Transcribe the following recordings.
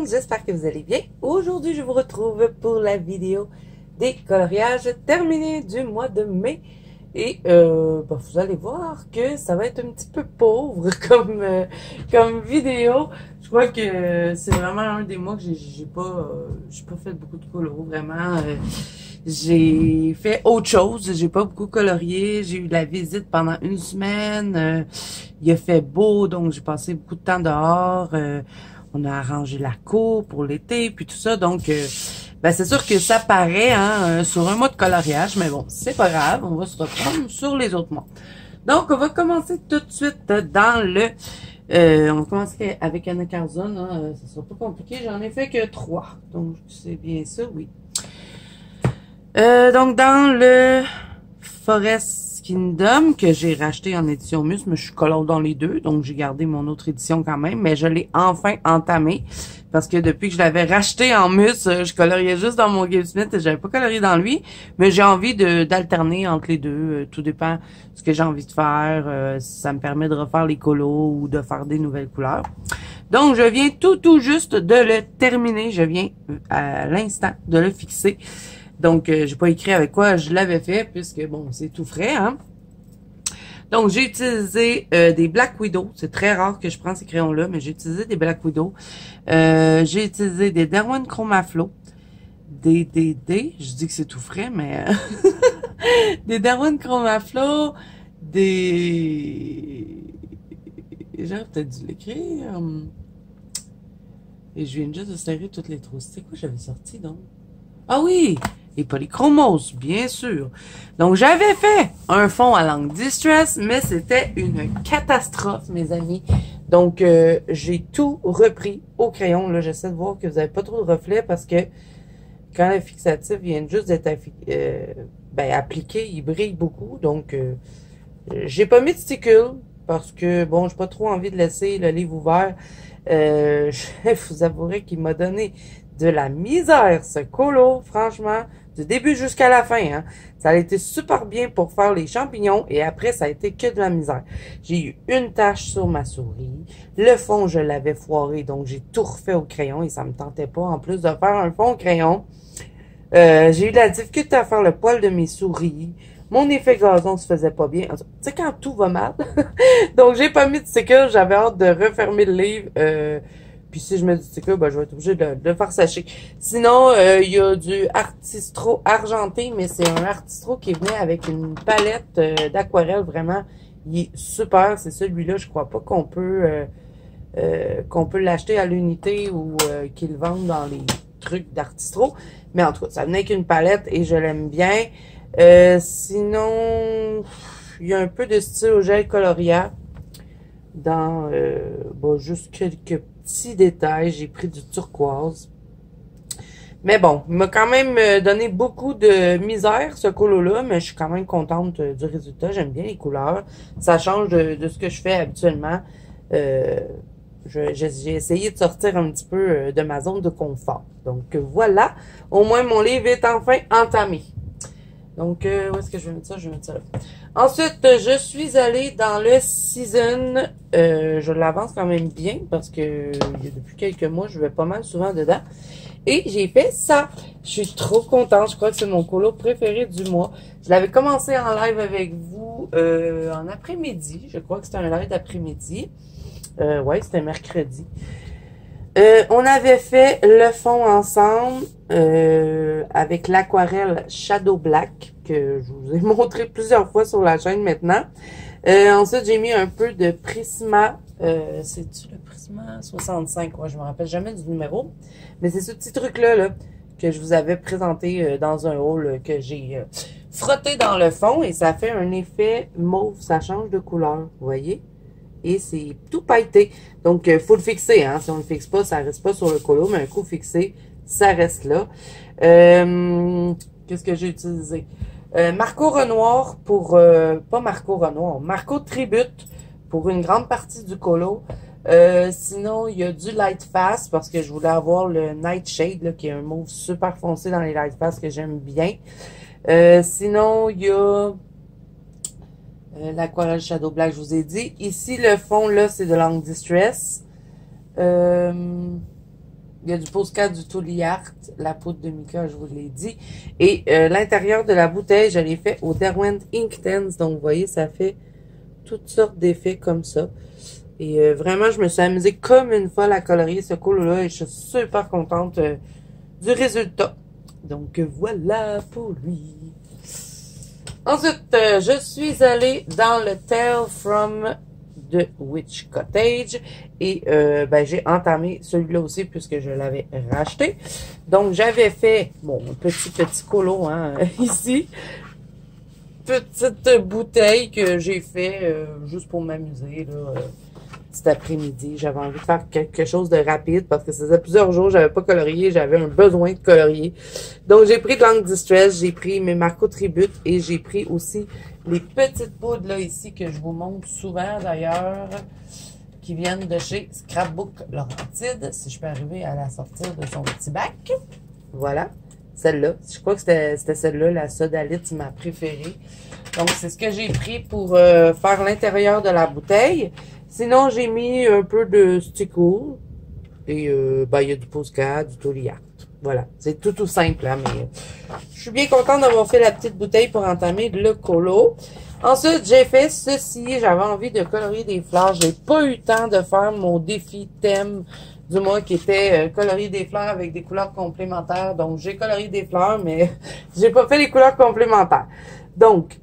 gang, j'espère que vous allez bien. Aujourd'hui, je vous retrouve pour la vidéo des coloriages terminés du mois de mai. Et vous allez voir que ça va être un petit peu pauvre comme vidéo. Je crois que c'est vraiment un des mois que j'ai pas fait beaucoup de coloris, vraiment. J'ai fait autre chose, j'ai pas beaucoup colorié, j'ai eu la visite pendant une semaine, il a fait beau, donc j'ai passé beaucoup de temps dehors, on a arrangé la cour pour l'été, puis tout ça, donc c'est sûr que ça paraît sur un mois de coloriage, mais bon, c'est pas grave, on va se reprendre sur les autres mois. Donc, on va commencer tout de suite dans le... on commence avec Anna Carzone, ça sera pas compliqué, j'en ai fait que 3, donc c'est bien ça, oui. Donc dans le Forest Kingdom que j'ai racheté en édition Mus, mais je suis colore dans les deux, donc j'ai gardé mon autre édition quand même, mais je l'ai enfin entamé parce que depuis que je l'avais racheté en Mus, je coloriais juste dans mon GameSmith et j'avais pas colorié dans lui, mais j'ai envie d'alterner entre les deux, tout dépend de ce que j'ai envie de faire, si ça me permet de refaire les colos ou de faire des nouvelles couleurs. Donc, je viens tout juste de le terminer, je viens à l'instant de le fixer. Donc, j'ai pas écrit avec quoi je l'avais fait, puisque, bon, c'est tout frais, hein. Donc, j'ai utilisé des Black Widow. C'est très rare que je prends ces crayons-là, mais j'ai utilisé des Black Widow. J'ai utilisé des Derwent Chromaflow. Je dis que c'est tout frais, mais... des Derwent Chromaflow, des... J'aurais peut-être dû l'écrire. Et je viens juste de serrer toutes les trous. C'est quoi j'avais sorti, donc? Ah oui! Et polychromos, bien sûr. Donc, j'avais fait un fond à l'encre Distress, mais c'était une catastrophe, mes amis. Donc, j'ai tout repris au crayon. Là, j'essaie de voir que vous n'avez pas trop de reflets parce que quand le fixatif vient juste d'être appliqué, il brille beaucoup. Donc, j'ai pas mis de stickle parce que, bon, j'ai pas trop envie de laisser le livre ouvert. Je vous avouerai qu'il m'a donné de la misère, ce colo, franchement, du début jusqu'à la fin. Hein. Ça a été super bien pour faire les champignons et après, ça a été que de la misère. J'ai eu une tache sur ma souris. Le fond, je l'avais foiré, donc j'ai tout refait au crayon et ça me tentait pas, en plus de faire un fond au crayon. J'ai eu de la difficulté à faire le poil de mes souris. Mon effet gazon se faisait pas bien. Tu sais, quand tout va mal. Donc, j'ai pas mis de sticker. J'avais hâte de refermer le livre. Puis si je mets du sticker, je vais être obligée de faire sécher. Sinon, il y a du Artistro argenté, mais c'est un Artistro qui est venu avec une palette d'aquarelle. Vraiment, il est super. C'est celui-là, je crois pas qu'on peut l'acheter à l'unité ou qu'ils vendent dans les trucs d'Artistro. Mais en tout cas, ça venait qu'une palette et je l'aime bien. Sinon, il y a un peu de style au gel Coloria dans juste quelques petits détails. J'ai pris du turquoise. Mais bon, il m'a quand même donné beaucoup de misère, ce colo-là, mais je suis quand même contente du résultat. J'aime bien les couleurs. Ça change de ce que je fais habituellement. J'ai essayé de sortir un petit peu de ma zone de confort. Donc voilà, au moins mon livre est enfin entamé. Donc, où est-ce que je vais mettre ça? Je vais mettre ça là. Ensuite, je suis allée dans le Season. Je l'avance quand même bien parce que depuis quelques mois, je vais pas mal souvent dedans. Et j'ai fait ça. Je suis trop contente. Je crois que c'est mon colo préféré du mois. Je l'avais commencé en live avec vous en après-midi. Je crois que c'était un live d'après-midi. Ouais, c'était mercredi. On avait fait le fond ensemble avec l'aquarelle Shadow Black que je vous ai montré plusieurs fois sur la chaîne maintenant. Ensuite, j'ai mis un peu de Prisma, c'est-tu le Prisma 65? Ouais, je me rappelle jamais du numéro, mais c'est ce petit truc-là là, que je vous avais présenté dans un haul que j'ai frotté dans le fond et ça fait un effet mauve, ça change de couleur, vous voyez? Et c'est tout pailleté. Donc, faut le fixer. Hein? Si on le fixe pas, ça reste pas sur le colo. Mais un coup fixé, ça reste là. Qu'est-ce que j'ai utilisé? Marco Renoir pour... pas Marco Renoir. Marco Tribute pour une grande partie du colo. Sinon, il y a du Lightfast parce que je voulais avoir le Nightshade, là, qui est un mauve super foncé dans les Lightfast que j'aime bien. Sinon, il y a... l'aquarelle Shadow Black, je vous ai dit. Ici, le fond, là, c'est de l'encre Distress. Il y a du Posca, du Tulliart, la poudre de mica, je vous l'ai dit. Et l'intérieur de la bouteille, je l'ai fait au Derwent Inktense. Donc, vous voyez, ça fait toutes sortes d'effets comme ça. Et vraiment, je me suis amusée comme une folle à colorier ce colo-là. Et je suis super contente du résultat. Donc, voilà pour lui. Ensuite, je suis allée dans le Tale from the Witch Cottage. Et ben, j'ai entamé celui-là aussi puisque je l'avais racheté. Donc, j'avais fait bon petit colo hein, ici. Petite bouteille que j'ai fait juste pour m'amuser là. Cet après-midi, j'avais envie de faire quelque chose de rapide parce que ça faisait plusieurs jours, j'avais pas colorié, j'avais un besoin de colorier. Donc, j'ai pris de l'encre Distress, j'ai pris mes Marco Tribute et j'ai pris aussi les petites poudres là ici que je vous montre souvent d'ailleurs, qui viennent de chez Scrapbook Laurentide, si je peux arriver à la sortir de son petit bac. Voilà, celle-là. Je crois que c'était celle-là, la sodalite, ma préférée. Donc, c'est ce que j'ai pris pour faire l'intérieur de la bouteille. Sinon, j'ai mis un peu de stickle et ben, y a du Posca, du Tolyact. Voilà, c'est tout simple. Hein, mais je suis bien contente d'avoir fait la petite bouteille pour entamer le colo. Ensuite, j'ai fait ceci. J'avais envie de colorier des fleurs. J'ai pas eu le temps de faire mon défi thème du mois qui était colorier des fleurs avec des couleurs complémentaires. Donc, j'ai colorié des fleurs, mais j'ai pas fait les couleurs complémentaires. Donc,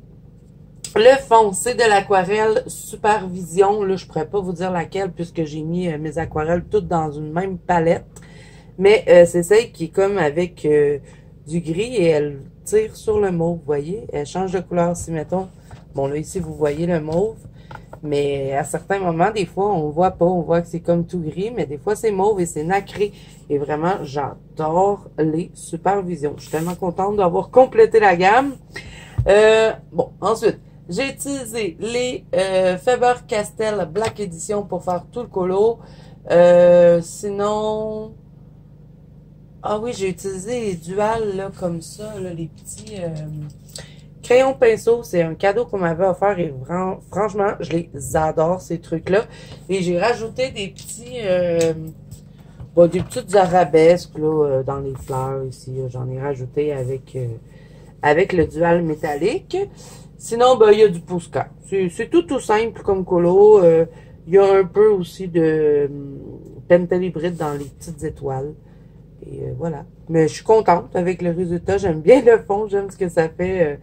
le fond, c'est de l'aquarelle Supervision. Là, je pourrais pas vous dire laquelle puisque j'ai mis mes aquarelles toutes dans une même palette. Mais c'est celle qui est comme avec du gris et elle tire sur le mauve, vous voyez. Elle change de couleur si, mettons, bon là ici, vous voyez le mauve. Mais à certains moments, des fois, on voit pas, on voit que c'est comme tout gris. Mais des fois, c'est mauve et c'est nacré. Et vraiment, j'adore les Supervisions. Je suis tellement contente d'avoir complété la gamme. Bon, ensuite... J'ai utilisé les Faber-Castell Black Edition pour faire tout le colo. Sinon... Ah oui, j'ai utilisé les duals là, comme ça, là, les petits crayons pinceau. C'est un cadeau qu'on m'avait offert et franchement, je les adore ces trucs-là. Et j'ai rajouté des petits... bon, des petites arabesques là, dans les fleurs ici. J'en ai rajouté avec le dual métallique. Sinon, ben, il y a du Posca. C'est tout simple comme colo. Il y a un peu aussi de Pentel hybride dans les petites étoiles. Et voilà. Mais je suis contente avec le résultat. J'aime bien le fond. J'aime ce que ça fait.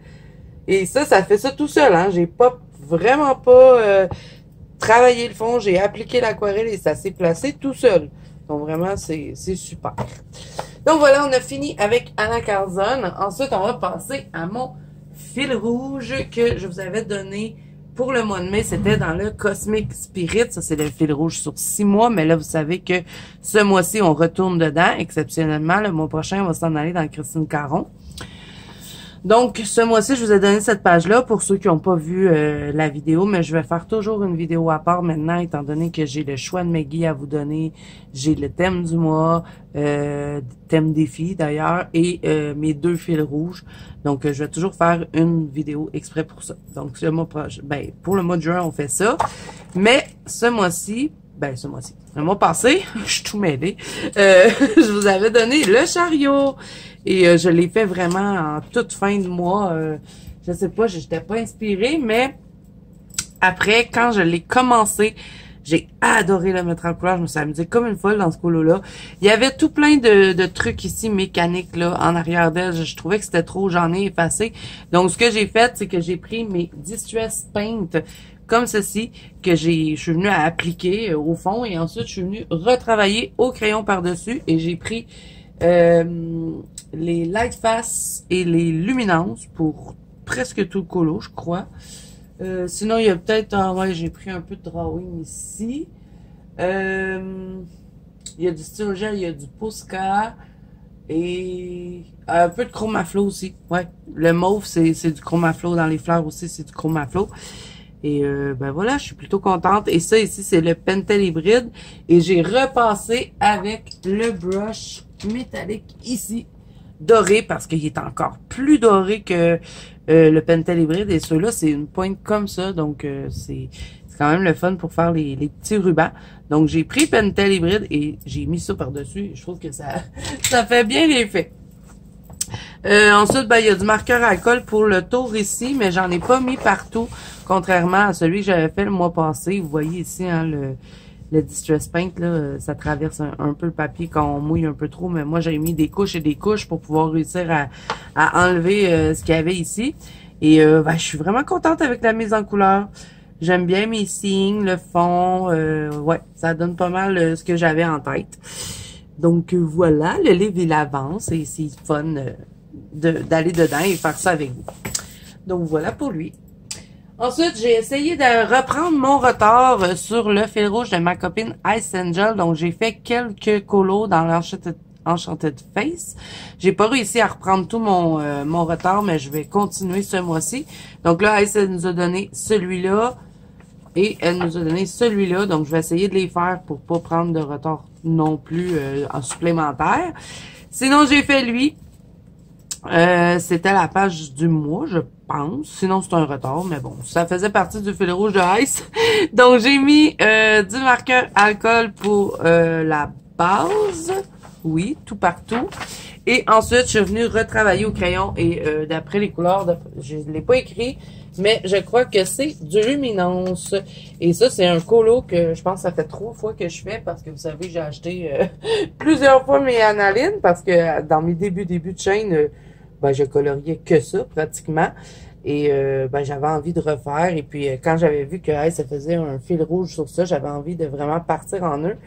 Et ça fait ça tout seul. Hein. J'ai pas vraiment pas travaillé le fond. J'ai appliqué l'aquarelle et ça s'est placé tout seul. Donc vraiment, c'est super. Donc voilà, on a fini avec Anna Carzone. Ensuite, on va passer à mon fil rouge que je vous avais donné pour le mois de mai, c'était dans le Cosmic Spirit. Ça, c'est le fil rouge sur 6 mois. Mais là, vous savez que ce mois-ci, on retourne dedans. Exceptionnellement, le mois prochain, on va s'en aller dans le Christine Caron. Donc, ce mois-ci, je vous ai donné cette page-là pour ceux qui n'ont pas vu la vidéo. Mais je vais faire toujours une vidéo à part maintenant, étant donné que j'ai le choix de mes guides à vous donner. J'ai le thème du mois, thème défi d'ailleurs, et mes 2 fils rouges. Donc, je vais toujours faire une vidéo exprès pour ça. Donc, ce mois prochain, ben, pour le mois de juin, on fait ça. Mais ce mois-ci, ben, ce mois-ci, le mois passé, je suis tout mêlée, je vous avais donné le chariot. Et je l'ai fait vraiment en toute fin de mois. Je sais pas, j'étais pas inspirée, mais après, quand je l'ai commencé, j'ai adoré le mettre en couleur. Je me suis amusée comme une folle dans ce colo-là. Il y avait tout plein de trucs ici mécaniques là en arrière d'elle. Je trouvais que c'était trop, j'en ai effacé. Donc, ce que j'ai fait, c'est que j'ai pris mes Distress Paint comme ceci, que je suis venue à appliquer au fond. Et ensuite, je suis venue retravailler au crayon par-dessus. Et j'ai pris... les Lightfast et les luminances pour presque tout le colo, je crois. Sinon, il y a peut-être... ouais, j'ai pris un peu de drawing ici. Il y a du style gel, il y a du Posca. Et un peu de Chromaflow aussi. Ouais, le mauve, c'est du Chromaflow. Dans les fleurs aussi, c'est du Chromaflow. Et ben voilà, je suis plutôt contente. Et ça, ici, c'est le Pentel hybride. Et j'ai repassé avec le brush métallique ici. doré parce qu'il est encore plus doré que le Pentel hybride. Et ceux-là, c'est une pointe comme ça. Donc, c'est quand même le fun pour faire les petits rubans. Donc, j'ai pris Pentel hybride et j'ai mis ça par-dessus. Je trouve que ça fait bien l'effet. Ensuite, ben, il y a du marqueur à colle pour le tour ici, mais j'en ai pas mis partout, contrairement à celui que j'avais fait le mois passé. Vous voyez ici, hein, le Distress Paint, là, ça traverse un peu le papier quand on mouille un peu trop, mais moi, j'ai mis des couches et des couches pour pouvoir réussir à enlever ce qu'il y avait ici. Et ben, je suis vraiment contente avec la mise en couleur. J'aime bien mes signes, le fond, ouais, ça donne pas mal ce que j'avais en tête. Donc voilà, le livre il avance et c'est fun d'aller dedans et faire ça avec vous. Donc voilà pour lui. Ensuite, j'ai essayé de reprendre mon retard sur le fil rouge de ma copine Ice Angel. Donc j'ai fait quelques colos dans l'Enchanted Face. J'ai pas réussi à reprendre tout mon retard, mais je vais continuer ce mois-ci. Donc là, Ice elle nous a donné celui-là. Et elle nous a donné celui-là, donc je vais essayer de les faire pour pas prendre de retard non plus en supplémentaire. Sinon, j'ai fait lui. C'était la page du mois, je pense. Sinon, c'est un retard, mais bon, ça faisait partie du fil rouge de Ice. Donc, j'ai mis du marqueur alcool pour la base. Oui, tout partout. Et ensuite, je suis venue retravailler au crayon et d'après les couleurs, je ne l'ai pas écrit, mais je crois que c'est du luminance. Et ça, c'est un colo que je pense que ça fait 3 fois que je fais parce que vous savez, j'ai acheté plusieurs fois mes Annalines parce que dans mes débuts de chaîne, ben, je coloriais que ça pratiquement. Et ben, j'avais envie de refaire. Et puis, quand j'avais vu que hey, ça faisait un fil rouge sur ça, j'avais envie de vraiment partir en eux.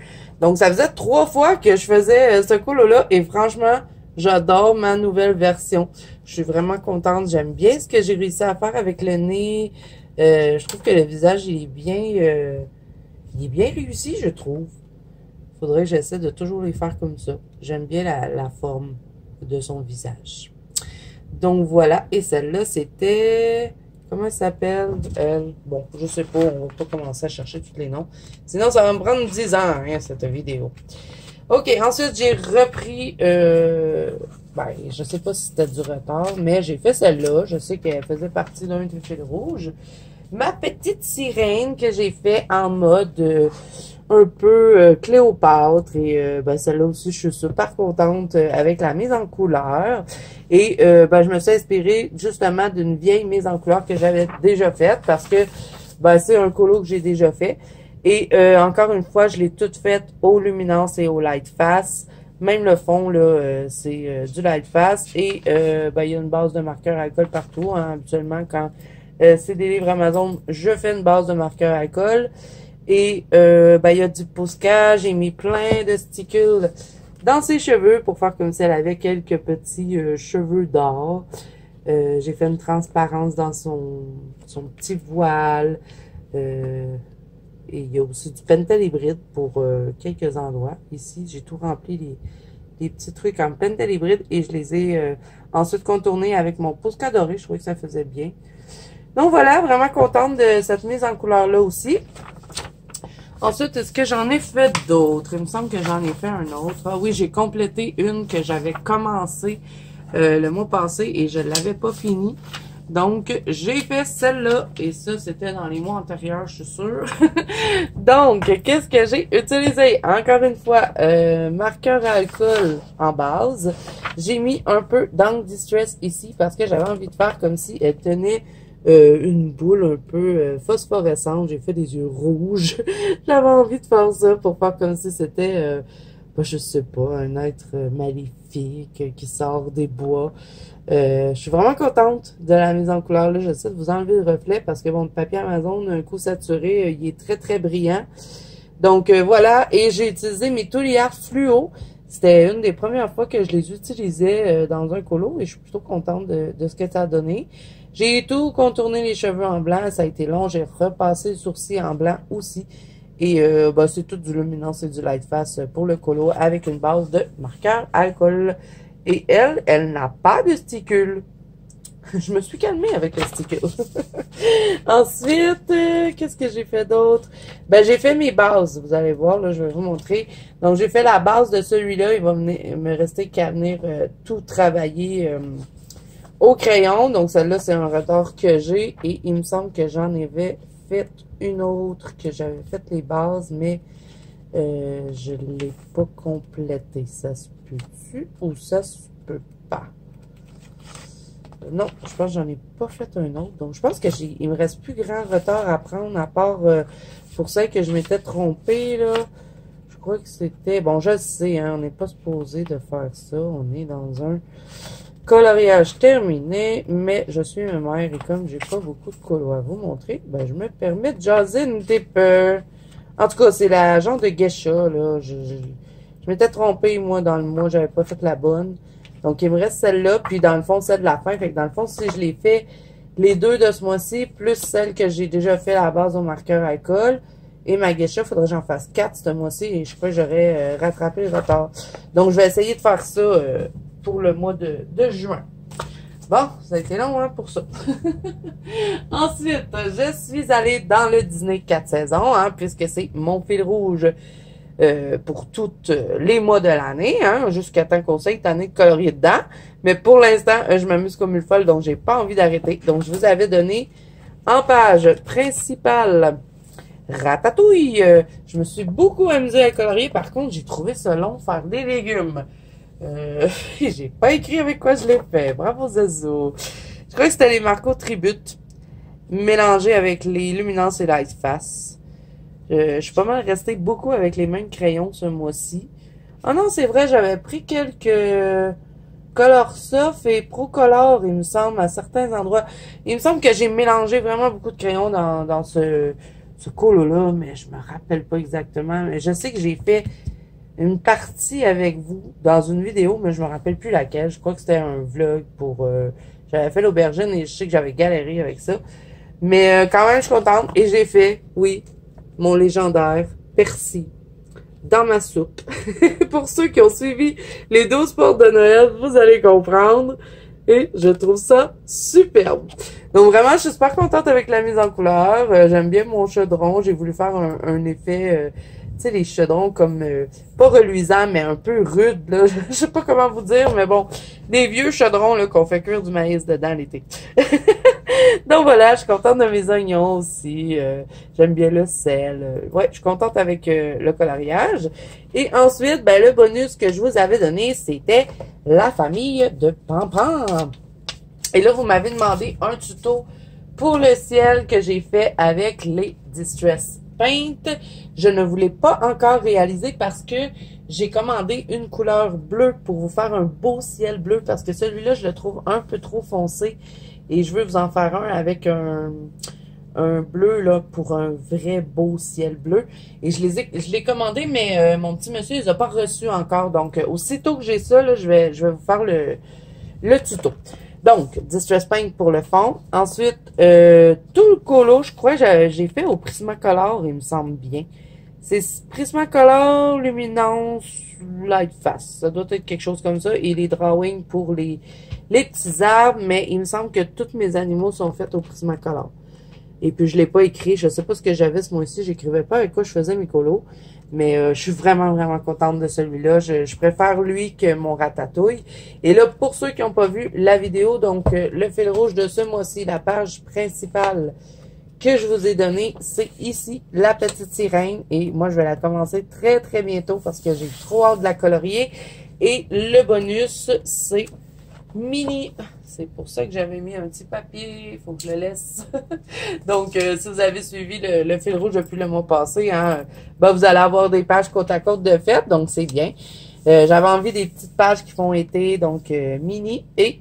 Donc, ça faisait 3 fois que je faisais ce colo-là. Et franchement, j'adore ma nouvelle version. Je suis vraiment contente. J'aime bien ce que j'ai réussi à faire avec le nez. Je trouve que le visage, il est bien réussi, je trouve. Faudrait que j'essaie de toujours les faire comme ça. J'aime bien la forme de son visage. Donc voilà, et celle-là, c'était... Comment elle s'appelle? Bon, je sais pas, on va pas commencer à chercher tous les noms. Sinon, ça va me prendre 10 ans, hein, cette vidéo. OK, ensuite, j'ai repris... ben, je sais pas si c'était du retard, mais j'ai fait celle-là. Je sais qu'elle faisait partie d'un des fils rouges. Ma petite sirène que j'ai fait en mode... un peu Cléopâtre et ben, celle-là aussi je suis super contente avec la mise en couleur et ben, je me suis inspirée justement d'une vieille mise en couleur que j'avais déjà faite parce que ben, c'est un colo que j'ai déjà fait et encore une fois je l'ai toute faite au luminance et au Lightfast, même le fond là c'est du Lightfast et ben, il y a une base de marqueur alcool partout, hein. Habituellement quand c'est des livres Amazon je fais une base de marqueur alcool. Et ben, il y a du Posca, j'ai mis plein de stickles dans ses cheveux pour faire comme si elle avait quelques petits cheveux d'or. J'ai fait une transparence dans son petit voile. Et il y a aussi du Pentel hybride pour quelques endroits. Ici, j'ai tout rempli les petits trucs en Pentel hybride et je les ai ensuite contournés avec mon Posca doré. Je trouvais que ça faisait bien. Donc voilà, vraiment contente de cette mise en couleur-là aussi. Ensuite, est-ce que j'en ai fait d'autres? Il me semble que j'en ai fait un autre. Ah oui, j'ai complété une que j'avais commencé le mois passé et je l'avais pas finie. Donc, j'ai fait celle-là. Et ça, c'était dans les mois antérieurs, je suis sûre. Donc, qu'est-ce que j'ai utilisé? Encore une fois, marqueur à alcool en base. J'ai mis un peu d'encre Distress ici parce que j'avais envie de faire comme si elle tenait... une boule un peu phosphorescente, j'ai fait des yeux rouges, j'avais envie de faire ça pour faire comme si c'était, ben, je sais pas, un être maléfique qui sort des bois. Je suis vraiment contente de la mise en couleur, là, j'essaie de vous enlever le reflet parce que bon, le papier Amazon, un coup saturé, il est très très brillant. Donc voilà, et j'ai utilisé mes Tulliart fluo. C'était une des premières fois que je les utilisais dans un colo et je suis plutôt contente de ce que ça a donné. J'ai tout contourné les cheveux en blanc, ça a été long, j'ai repassé le sourcil en blanc aussi. Et bah, c'est tout du luminance et du Lightfast pour le colo avec une base de marqueur alcool. Et elle n'a pas de stickles. Je me suis calmée avec le sticker. Ensuite, qu'est-ce que j'ai fait d'autre? Ben, j'ai fait mes bases. Vous allez voir, là, je vais vous montrer. Donc, j'ai fait la base de celui-là. Il va me rester qu'à venir tout travailler au crayon. Donc, celle-là, c'est un retard que j'ai. Et il me semble que j'en avais fait une autre, que j'avais fait les bases, mais je ne l'ai pas complétée. Ça se peut-tu ou ça se peut pas? Non, je pense que j'en ai pas fait un autre. Donc, je pense que il me reste plus grand retard à prendre, à part pour celle que je m'étais trompée, là. Je crois que c'était... Bon, je le sais, hein, on n'est pas supposé de faire ça. On est dans un coloriage terminé, mais je suis une mère et comme j'ai pas beaucoup de colo à vous montrer, ben, je me permets de jaser une des peurs. En tout cas, c'est la genre de geisha, là. Je m'étais trompée, moi, dans le mois. J'avais pas fait la bonne. Donc, il me reste celle-là, puis dans le fond, celle de la fin. Fait que dans le fond, si je les fais les deux de ce mois-ci, plus celle que j'ai déjà fait à la base au marqueur à alcool, et ma geisha, il faudrait que j'en fasse 4 ce mois-ci, et je crois que j'aurais rattrapé le retard. Donc, je vais essayer de faire ça pour le mois de juin. Bon, ça a été long, hein, pour ça. Ensuite, je suis allée dans le dîner 4 saisons, hein, puisque c'est mon fil rouge. Pour tous les mois de l'année, hein, jusqu'à temps qu'on sait cette année de colorier dedans. Mais pour l'instant, je m'amuse comme une folle, donc j'ai pas envie d'arrêter. Donc, je vous avais donné en page principale ratatouille. Je me suis beaucoup amusée à colorier. Par contre, j'ai trouvé ça long faire des légumes. J'ai pas écrit avec quoi je l'ai fait. Bravo, Zazo. Je crois que c'était les Marco Tribute mélangés avec les luminances et Lightfast. Je suis pas mal restée beaucoup avec les mêmes crayons ce mois-ci. Ah non, c'est vrai, j'avais pris quelques Colorsoft et Procolor, il me semble, à certains endroits. Il me semble que j'ai mélangé vraiment beaucoup de crayons dans ce colo-là, mais je me rappelle pas exactement. Mais je sais que j'ai fait une partie avec vous dans une vidéo, mais je me rappelle plus laquelle. Je crois que c'était un vlog pour... j'avais fait l'aubergine et je sais que j'avais galéré avec ça. Mais quand même, je suis contente. Et j'ai fait, oui... mon légendaire persil dans ma soupe. Pour ceux qui ont suivi les 12 portes de Noël, vous allez comprendre. Et je trouve ça superbe. Donc vraiment, je suis super contente avec la mise en couleur. J'aime bien mon chaudron. J'ai voulu faire un effet, tu sais, les chaudrons comme, pas reluisant, mais un peu rude. Là. Je sais pas comment vous dire, mais bon, des vieux chaudrons qu'on fait cuire du maïs dedans l'été. Donc voilà, je suis contente de mes oignons aussi. J'aime bien le sel. Ouais, je suis contente avec le coloriage. Et ensuite, ben le bonus que je vous avais donné, c'était la famille de Pampan. Et là, vous m'avez demandé un tuto pour le ciel que j'ai fait avec les Distress Paint. Je ne voulais pas encore réaliser parce que j'ai commandé une couleur bleue pour vous faire un beau ciel bleu parce que celui-là, je le trouve un peu trop foncé. Et je veux vous en faire un avec un bleu là pour un vrai beau ciel bleu. Et je l'ai commandé, mais mon petit monsieur ne les a pas reçus encore. Donc, aussitôt que j'ai ça, là, je vais vous faire le tuto. Donc, Distress Paint pour le fond. Ensuite, tout le colo, je crois que j'ai fait au Prismacolor, il me semble bien. C'est Prismacolor, Luminance, Lightfast. Ça doit être quelque chose comme ça. Et les drawings pour les petits arbres, mais il me semble que tous mes animaux sont faits au Prismacolor. Et puis, je l'ai pas écrit. Je sais pas ce que j'avais ce mois-ci. J'écrivais pas avec quoi je faisais mes colos. Mais je suis vraiment, vraiment contente de celui-là. Je préfère lui que mon ratatouille. Et là, pour ceux qui n'ont pas vu la vidéo, donc le fil rouge de ce mois-ci, la page principale que je vous ai donnée, c'est ici, la petite sirène. Et moi, je vais la commencer très, très bientôt parce que j'ai trop hâte de la colorier. Et le bonus, c'est... mini, c'est pour ça que j'avais mis un petit papier, il faut que je le laisse. Donc, si vous avez suivi le fil rouge depuis le mois passé, hein, ben vous allez avoir des pages côte à côte de fête, donc c'est bien. J'avais envie des petites pages qui font été, donc mini et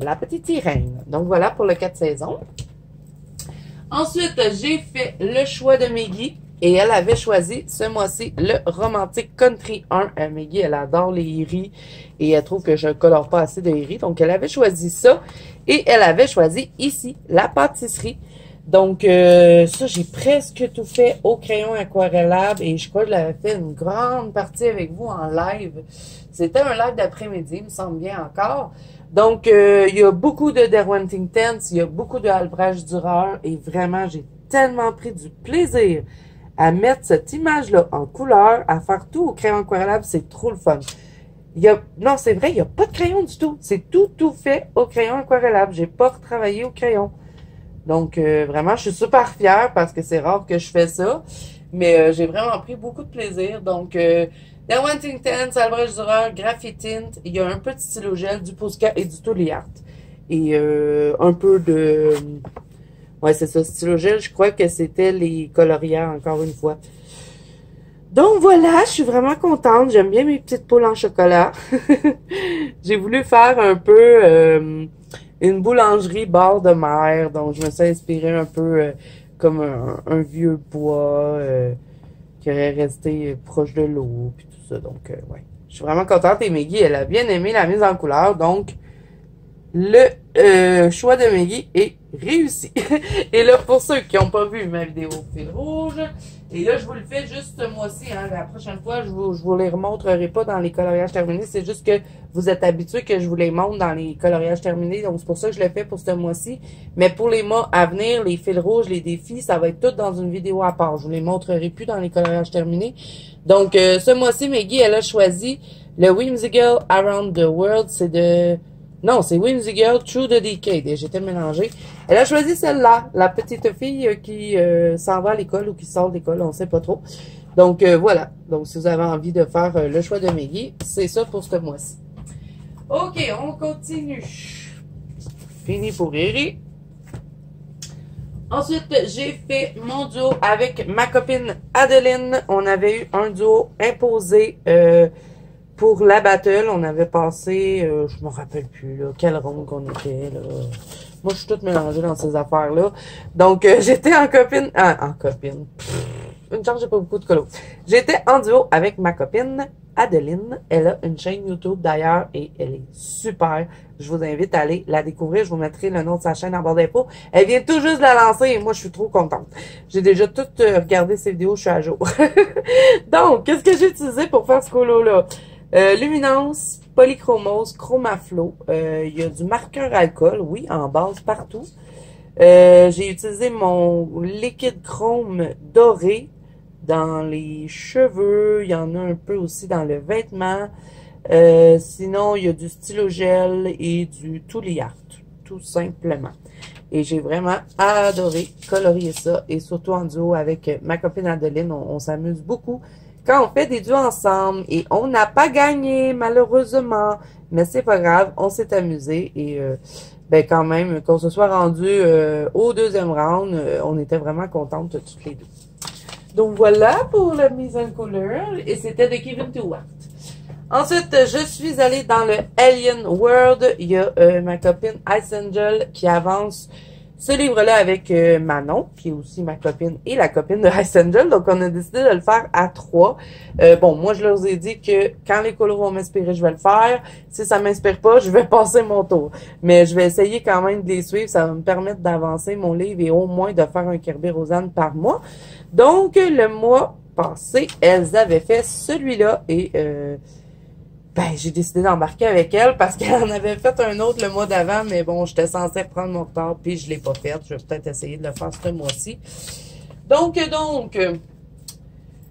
la petite sirène. Donc voilà pour le 4 saisons. Ensuite, j'ai fait le choix de Meggy et elle avait choisi ce mois-ci le Romantic Country 1. Meggy, elle adore les iris et elle trouve que je ne colore pas assez de iris. Donc, elle avait choisi ça et elle avait choisi ici la pâtisserie. Donc, ça, j'ai presque tout fait au crayon aquarellable et je crois que je l'avais fait une grande partie avec vous en live. C'était un live d'après-midi, il me semble bien encore. Donc, il y a beaucoup de Derwent Inktense, il y a beaucoup de Albrecht Dürer et vraiment, j'ai tellement pris du plaisir à mettre cette image-là en couleur, à faire tout au crayon aquarellable, c'est trop le fun. Il y a, non, c'est vrai, il n'y a pas de crayon du tout. C'est tout fait au crayon aquarellable. J'ai pas retravaillé au crayon. Donc, vraiment, je suis super fière parce que c'est rare que je fais ça. Mais j'ai vraiment pris beaucoup de plaisir. Donc, Derwent Inktense, Albrecht Dürer, Graphitint, il y a un peu de stylo gel, du Posca et du Tulliart. Et un peu de... Ouais, c'est ça, stylo gel. Je crois que c'était les Coloria, encore une fois. Donc voilà, je suis vraiment contente. J'aime bien mes petites poules en chocolat. J'ai voulu faire un peu une boulangerie bord de mer. Donc je me suis inspirée un peu comme un vieux bois qui aurait resté proche de l'eau puis tout ça. Donc ouais, je suis vraiment contente. Et Maggie, elle a bien aimé la mise en couleur. Donc le choix de Maggie est réussi. Et là, pour ceux qui n'ont pas vu ma vidéo fil rouge, et là, je vous le fais juste ce mois-ci. Hein, la prochaine fois, je vous les remontrerai pas dans les coloriages terminés. C'est juste que vous êtes habitués que je vous les montre dans les coloriages terminés. Donc, c'est pour ça que je le fais pour ce mois-ci. Mais pour les mois à venir, les fils rouges, les défis, ça va être tout dans une vidéo à part. Je vous les montrerai plus dans les coloriages terminés. Donc, ce mois-ci, Maggie, elle a choisi le Whimsical Around the World. C'est de... Non, c'est Whimsical Through the Decade. J'étais mélangée. Elle a choisi celle-là, la petite fille qui s'en va à l'école ou qui sort de l'école, on ne sait pas trop. Donc, voilà. Donc, si vous avez envie de faire le choix de Maggie, c'est ça pour ce mois-ci. OK, on continue. Fini pour Riri. Ensuite, j'ai fait mon duo avec ma copine Adeline. On avait eu un duo imposé... pour la battle, on avait passé, je me rappelle plus, là, quelle ronde qu'on était, là. Moi, je suis toute mélangée dans ces affaires-là. Donc, j'étais en copine, une chance, j'ai pas beaucoup de colos. J'étais en duo avec ma copine, Adeline. Elle a une chaîne YouTube, d'ailleurs, et elle est super. Je vous invite à aller la découvrir. Je vous mettrai le nom de sa chaîne en barre d'infos. Elle vient tout juste de la lancer et moi, je suis trop contente. J'ai déjà tout regardé ses vidéos, je suis à jour. Donc, qu'est-ce que j'ai utilisé pour faire ce colo-là? Luminance, polychromose, chromaflow. Il y a du marqueur alcool, oui, en base partout. J'ai utilisé mon liquide chrome doré dans les cheveux. Il y en a un peu aussi dans le vêtement. Sinon, il y a du stylo gel et du Tulliart, tout simplement. Et j'ai vraiment adoré colorier ça. Et surtout en duo avec ma copine Adeline, on s'amuse beaucoup. Quand on fait des duos ensemble et on n'a pas gagné, malheureusement, mais c'est pas grave, on s'est amusé et ben quand même, qu'on se soit rendu au deuxième round, on était vraiment contentes toutes les deux. Donc voilà pour la mise en couleur et c'était de Kevin Tulliart. Ensuite, je suis allée dans le Alien World. Il y a ma copine Ice Angel qui avance ce livre-là avec Manon, qui est aussi ma copine et la copine de Ice Angel. Donc, on a décidé de le faire à trois. Bon, moi, je leur ai dit que quand les couleurs vont m'inspirer, je vais le faire. Si ça m'inspire pas, je vais passer mon tour. Mais je vais essayer quand même de les suivre. Ça va me permettre d'avancer mon livre et au moins de faire un Kirby Rosanne par mois. Donc, le mois passé, elles avaient fait celui-là et... ben, j'ai décidé d'embarquer avec elle parce qu'elle en avait fait un autre le mois d'avant, mais bon, j'étais censée reprendre mon retard, puis je l'ai pas fait. Je vais peut-être essayer de le faire ce mois-ci. Donc,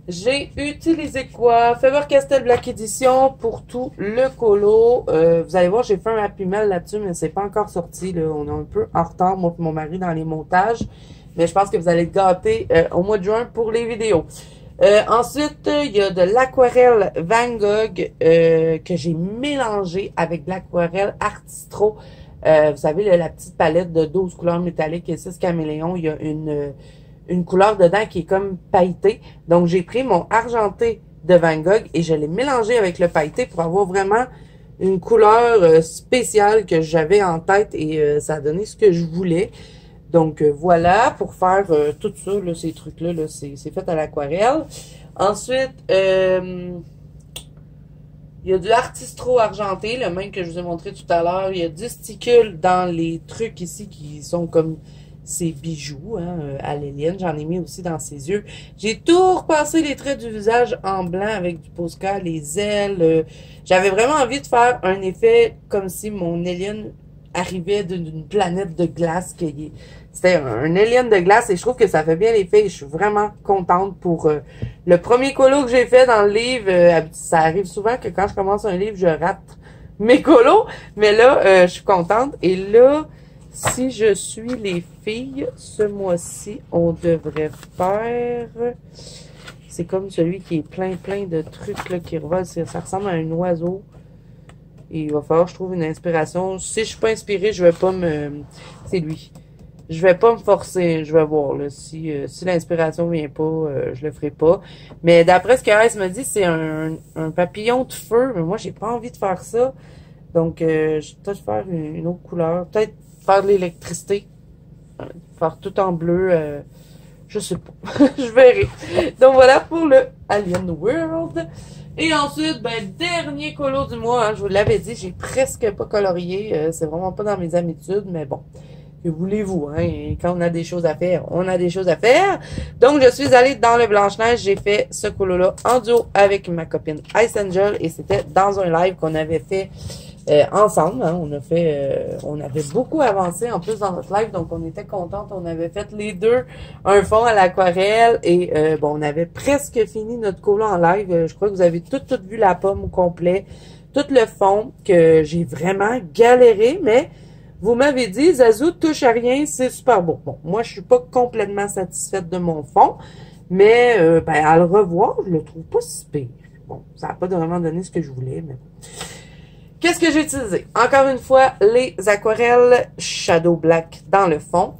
j'ai utilisé quoi? Faber-Castell Black Edition pour tout le colo. Vous allez voir, j'ai fait un happy mail là-dessus, mais c'est pas encore sorti, là. On est un peu en retard, moi et mon mari, dans les montages. Mais je pense que vous allez être gâtés au mois de juin pour les vidéos. Ensuite, il y a de l'aquarelle Van Gogh que j'ai mélangé avec de l'aquarelle Artistro. Vous savez, la petite palette de 12 couleurs métalliques et 6 caméléons, il y a une couleur dedans qui est comme pailletée. Donc, j'ai pris mon argenté de Van Gogh et je l'ai mélangé avec le pailleté pour avoir vraiment une couleur spéciale que j'avais en tête et ça a donné ce que je voulais. Donc, voilà, pour faire tout ça, là, ces trucs-là, là, c'est fait à l'aquarelle. Ensuite, il y a du Artistro argenté, le même que je vous ai montré tout à l'heure. Il y a du sticule dans les trucs ici qui sont comme ses bijoux, hein, à l'Élienne. J'en ai mis aussi dans ses yeux. J'ai tout repassé les traits du visage en blanc avec du Posca, les ailes. J'avais vraiment envie de faire un effet comme si mon Élienne arrivait d'une planète de glace. C'était un Alien de glace et je trouve que ça fait bien l'effet et je suis vraiment contente pour le premier colo que j'ai fait dans le livre. Ça arrive souvent que quand je commence un livre, je rate mes colos, mais là, je suis contente. Et là, si je suis les filles, ce mois-ci, on devrait faire... C'est comme celui qui est plein de trucs là, qui revolent. Ça ressemble à un oiseau. Et il va falloir que je trouve une inspiration. Si je suis pas inspirée, je vais pas me... C'est lui. Je vais pas me forcer. Je vais voir là, si l'inspiration vient pas, je le ferai pas. Mais d'après ce que Ice me dit, c'est un papillon de feu. Mais moi, j'ai pas envie de faire ça. Donc, je vais peut-être faire une autre couleur. Peut-être faire de l'électricité. Faire tout en bleu. Je sais pas. Je verrai. Donc, voilà pour le Alien World. Et ensuite, ben, dernier colo du mois. Hein, je vous l'avais dit, j'ai presque pas colorié. C'est vraiment pas dans mes habitudes, mais bon. Que voulez-vous, hein? Et quand on a des choses à faire, on a des choses à faire. Donc, je suis allée dans le Blanche-Neige. J'ai fait ce colo-là en duo avec ma copine Ice Angel. Et c'était dans un live qu'on avait fait ensemble. Hein. On avait beaucoup avancé en plus dans notre live. Donc, on était contentes. On avait fait les deux un fond à l'aquarelle. Et bon, on avait presque fini notre colo en live. Je crois que vous avez toutes vu la pomme au complet. Tout le fond que j'ai vraiment galéré, mais... Vous m'avez dit, Zazou, touche à rien, c'est super beau. Bon, moi, je suis pas complètement satisfaite de mon fond, mais ben, à le revoir, je le trouve pas si pire. Bon, ça n'a pas vraiment donné ce que je voulais, mais... Qu'est-ce que j'ai utilisé? Encore une fois, les aquarelles Shadow Black dans le fond.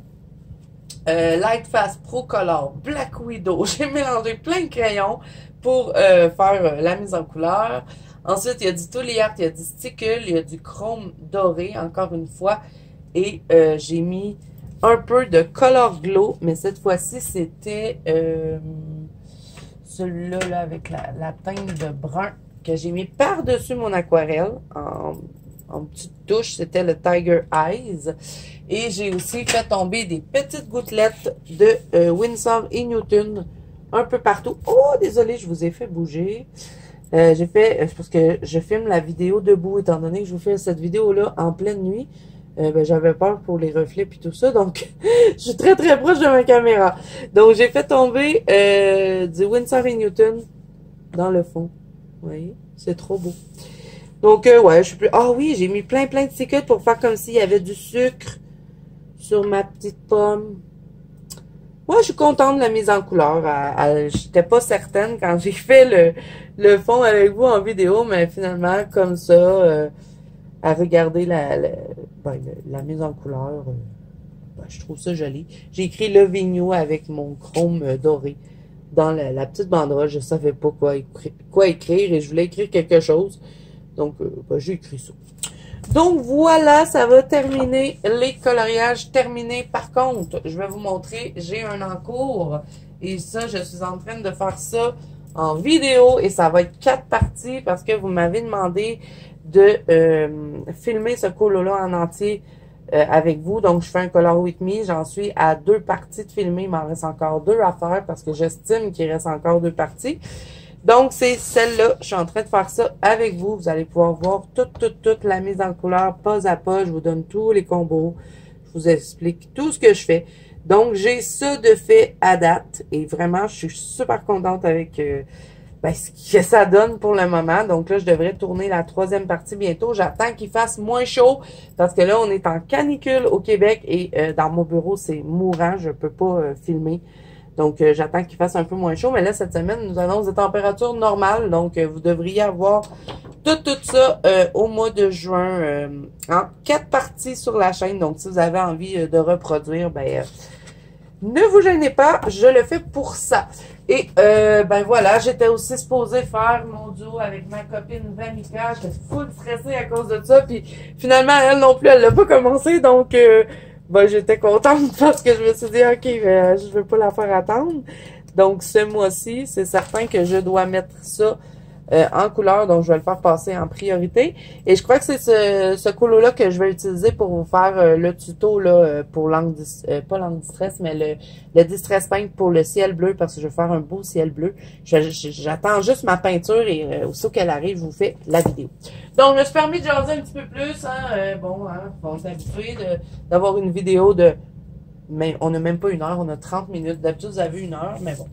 Lightfast, Procolor, Black Widow. J'ai mélangé plein de crayons pour faire la mise en couleur. Ensuite, il y a du Tolyact, il y a du sticule, il y a du chrome doré, encore une fois. Et j'ai mis un peu de Color Glow, mais cette fois-ci, c'était celui-là là, avec la teinte de brun que j'ai mis par-dessus mon aquarelle en petite touche. C'était le Tiger Eyes. Et j'ai aussi fait tomber des petites gouttelettes de Winsome et Newton un peu partout. Oh, désolé, je vous ai fait bouger. J'ai fait, parce que je filme la vidéo debout, étant donné que je vous fais cette vidéo-là en pleine nuit, ben, j'avais peur pour les reflets puis tout ça, donc je suis très proche de ma caméra. Donc j'ai fait tomber du Winsor & Newton dans le fond. Vous voyez, c'est trop beau. Donc ouais, je suis plus... Ah oui, j'ai mis plein de tickets pour faire comme s'il y avait du sucre sur ma petite pomme. Moi, je suis contente de la mise en couleur. J'étais pas certaine quand j'ai fait le fond avec vous en vidéo, mais finalement, comme ça, à regarder la mise en couleur, ben, je trouve ça joli. J'ai écrit le Vigneault avec mon chrome doré dans la petite banderole. Je savais pas quoi écrire et je voulais écrire quelque chose. Donc, ben, j'ai écrit ça. Donc voilà, ça va terminer les coloriages terminés. Par contre, je vais vous montrer, j'ai un encours et ça, je suis en train de faire ça en vidéo et ça va être 4 parties parce que vous m'avez demandé de filmer ce colo-là en entier avec vous. Donc je fais un color with me, j'en suis à 2 parties de filmer, il m'en reste encore 2 à faire parce que j'estime qu'il reste encore 2 parties. Donc, c'est celle-là. Je suis en train de faire ça avec vous. Vous allez pouvoir voir toute la mise en couleur, pas à pas. Je vous donne tous les combos. Je vous explique tout ce que je fais. Donc, j'ai ça de fait à date. Et vraiment, je suis super contente avec ben, ce que ça donne pour le moment. Donc là, je devrais tourner la 3e partie bientôt. J'attends qu'il fasse moins chaud parce que là, on est en canicule au Québec. Et dans mon bureau, c'est mourant. Je peux pas filmer. Donc, j'attends qu'il fasse un peu moins chaud. Mais là, cette semaine, nous annonce des températures normales. Donc, vous devriez avoir tout ça au mois de juin en 4 parties sur la chaîne. Donc, si vous avez envie de reproduire, ben ne vous gênez pas. Je le fais pour ça. Et, ben voilà, j'étais aussi supposée faire mon duo avec ma copine Vanika. J'étais full stressée à cause de ça. Puis, finalement, elle non plus, elle l'a pas commencé. Donc... ben, j'étais contente parce que je me suis dit, OK, ben, je veux pas la faire attendre. Donc, ce mois-ci, c'est certain que je dois mettre ça en couleur, donc je vais le faire passer en priorité. Et je crois que c'est ce colo-là que je vais utiliser pour vous faire le tuto là pour l'angle, pas l'angle distress, mais le distress paint pour le ciel bleu, parce que je vais faire un beau ciel bleu. J'attends juste ma peinture et aussitôt qu'elle arrive, je vous fais la vidéo. Donc, je me suis permis de jaser un petit peu plus. Hein, bon, hein, on est habitué d'avoir une vidéo de... Mais on n'a même pas une heure, on a 30 minutes. D'habitude, vous avez une heure, mais bon...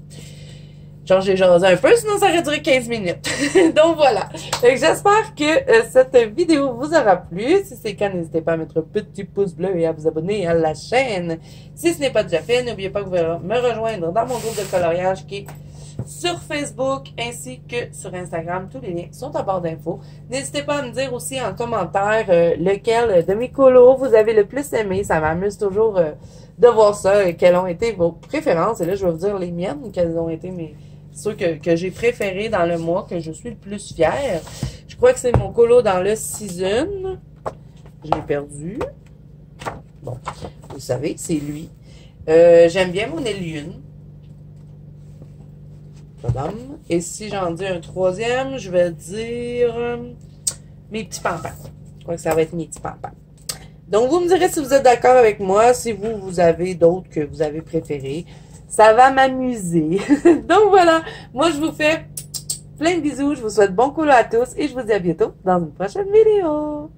Genre, j'ai jasé un peu, sinon ça aurait duré 15 minutes. Donc voilà. J'espère que cette vidéo vous aura plu. Si c'est le cas, n'hésitez pas à mettre un petit pouce bleu et à vous abonner à la chaîne. Si ce n'est pas déjà fait, n'oubliez pas que vous pouvez me rejoindre dans mon groupe de coloriage qui est sur Facebook ainsi que sur Instagram. Tous les liens sont en barre d'infos. N'hésitez pas à me dire aussi en commentaire lequel de mes colos vous avez le plus aimé. Ça m'amuse toujours de voir ça et quelles ont été vos préférences. Et là, je vais vous dire les miennes, quelles ont été mes... ceux que j'ai préféré dans le mois, que je suis le plus fière. Je crois que c'est mon colo dans le season. Je l'ai perdu. Bon, vous savez, c'est lui. J'aime bien mon Alien. Et si j'en dis un troisième, je vais dire mes petits pampins. Je crois que ça va être mes petits pampins. Donc, vous me direz si vous êtes d'accord avec moi, si vous avez d'autres que vous avez préférés. Ça va m'amuser. Donc voilà, moi je vous fais plein de bisous, je vous souhaite bon colo à tous et je vous dis à bientôt dans une prochaine vidéo.